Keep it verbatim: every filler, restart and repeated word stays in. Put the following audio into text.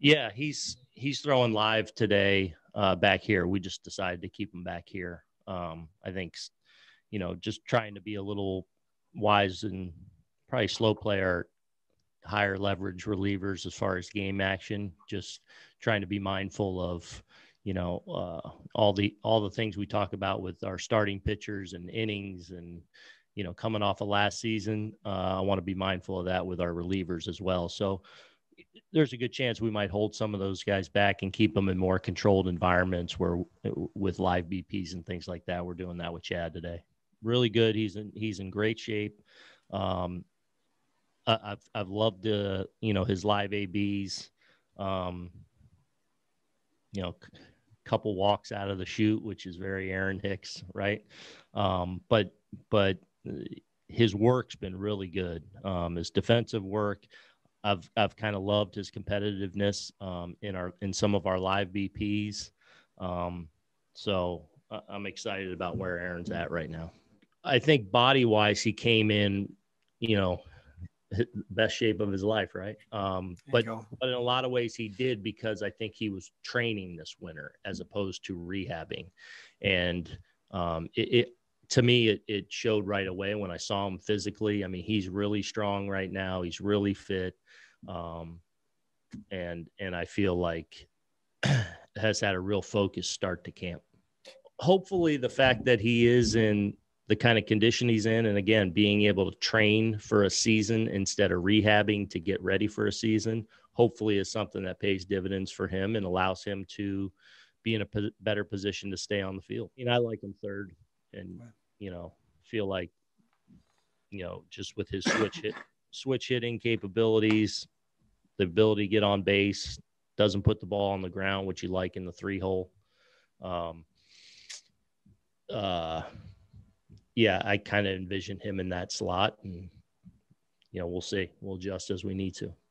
Yeah, he's he's throwing live today uh, back here. We just decided to keep him back here. Um, I think, you know, just trying to be a little wise and probably slow play our higher leverage relievers as far as game action. Just trying to be mindful of, you know, uh, all the all the things we talk about with our starting pitchers and innings and, you know, coming off of last season. Uh, I want to be mindful of that with our relievers as well. So there's a good chance we might hold some of those guys back and keep them in more controlled environments where with live B Ps and things like that. We're doing that with Chad today. Really good. He's in, he's in great shape. Um, I, I've, I've loved the, uh, you know, his live A Bs, um, you know, c- couple walks out of the chute, which is very Aaron Hicks. Right. Um, but, but his work's been really good. Um, his defensive work, I've I've kind of loved his competitiveness um, in our in some of our live B Ps, um, so I'm excited about where Aaron's at right now. I think body wise, he came in, you know, best shape of his life, right? Um, but but in a lot of ways, he did because I think he was training this winter as opposed to rehabbing, and um, it. it to me, it, it showed right away when I saw him physically. I mean, he's really strong right now. He's really fit. Um, and, and I feel like has had a real focus start to camp. Hopefully the fact that he is in the kind of condition he's in, and again, being able to train for a season instead of rehabbing to get ready for a season, hopefully is something that pays dividends for him and allows him to be in a p- better position to stay on the field. You know, I like him third. And, you know, feel like, you know, just with his switch hit, switch hitting capabilities, the ability to get on base, doesn't put the ball on the ground, which you like in the three hole. Um, uh, yeah, I kind of envision him in that slot, and, you know, we'll see. We'll adjust as we need to.